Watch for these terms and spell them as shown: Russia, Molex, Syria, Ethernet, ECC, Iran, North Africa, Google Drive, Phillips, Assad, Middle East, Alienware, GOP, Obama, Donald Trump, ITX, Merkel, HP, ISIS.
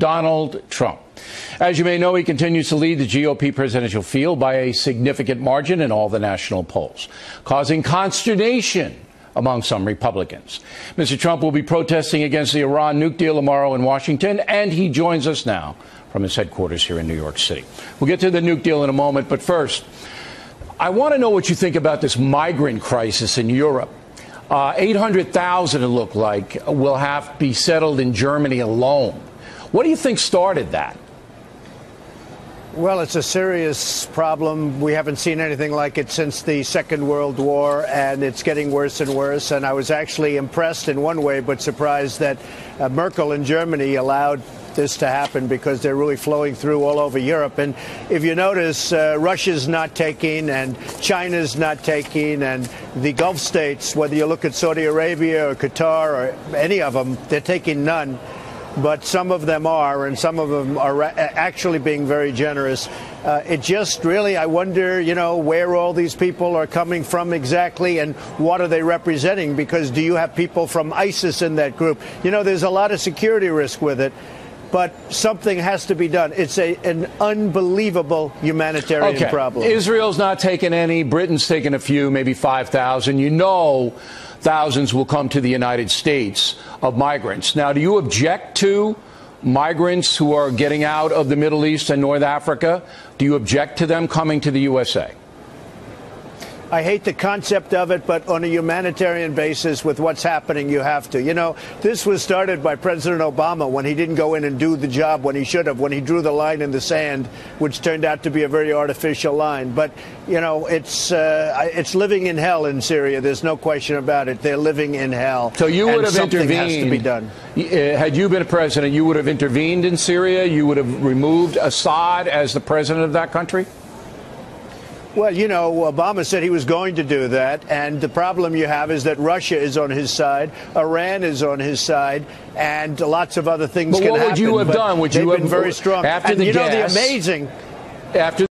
Donald Trump. As you may know, he continues to lead the GOP presidential field by a significant margin in all the national polls, causing consternation among some Republicans. Mr. Trump will be protesting against the Iran nuke deal tomorrow in Washington, and he joins us now from his headquarters here in New York City. We'll get to the nuke deal in a moment, but first, I want to know what you think about this migrant crisis in Europe. 800,000, it looked like, will have to be settled in Germany alone. What do you think started that? Well, it's a serious problem. We haven't seen anything like it since the Second World War, and it's getting worse and worse. And I was actually impressed in one way, but surprised that Merkel in Germany allowed this to happen, because they're really flowing through all over Europe. And if you notice, Russia's not taking, and China's not taking, and the Gulf states, whether you look at Saudi Arabia or Qatar or any of them, they're taking none. But some of them are, and some of them are actually being very generous. It just really, I wonder, you know, where all these people are coming from exactly, and what are they representing? Because do you have people from ISIS in that group? You know, there's a lot of security risk with it, but something has to be done. It's an unbelievable humanitarian problem. Israel's not taking any. Britain's taking a few, maybe 5,000. You know, thousands will come to the United States of migrants. Now, do you object to migrants who are getting out of the Middle East and North Africa? Do you object to them coming to the USA? I hate the concept of it, but on a humanitarian basis, with what's happening, you have to. You know, this was started by President Obama when he didn't go in and do the job when he should have, when he drew the line in the sand, which turned out to be a very artificial line. But, you know, it's living in hell in Syria. There's no question about it. They're living in hell. So you would have intervened. Something has to be done. Had you been president, you would have intervened in Syria? You would have removed Assad as the president of that country? Well, you know, Obama said he was going to do that, and the problem you have is that Russia is on his side, Iran is on his side, and lots of other things can happen. But what would you have done? Would you have been very strong? After the gas, you know, the amazing. After